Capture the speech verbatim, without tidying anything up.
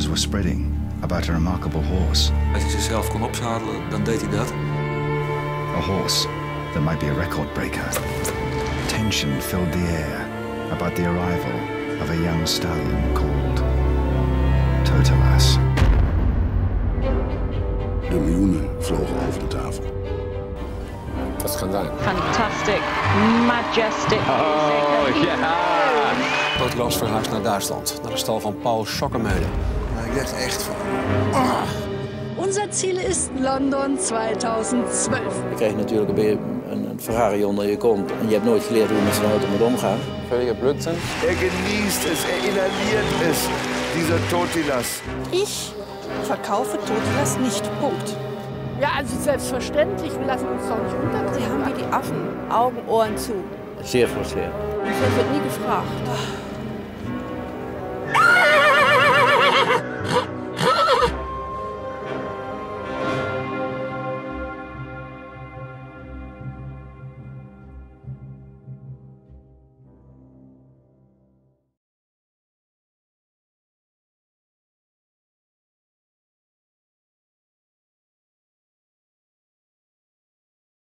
rumors were spreading about a remarkable horse. Als hij zichzelf kon opzadelen, dan deed hij dat. A horse that might be a record breaker. Tension filled the air about the arrival of a young stallion called Totilas. De miljoenen vlogen over de tafel. Dat kan zijn. Fantastic, majestic music. Oh ja! Totilas verhuisd naar Duitsland, naar de stal van Paul Schockemöhle. Ik dacht echt van. Oh. Unser Ziel ist London zweitausendzwölf. Je krijgt natuurlijk een Ferrari onder je kont en je hebt nooit geleerd hoe je met zo'n auto moet omgaan. Völliger Blödsinn. Er genießt es, er inhaliert es, dieser Totilas. Ich verkaufe Totilas nicht, Punkt. Ja, also selbstverständlich, wir lassen uns doch nicht unterkriegen. Sie haben wie die Affen Augen, Ohren zu. Sehr frustrierend. Ich werde nie gefragt.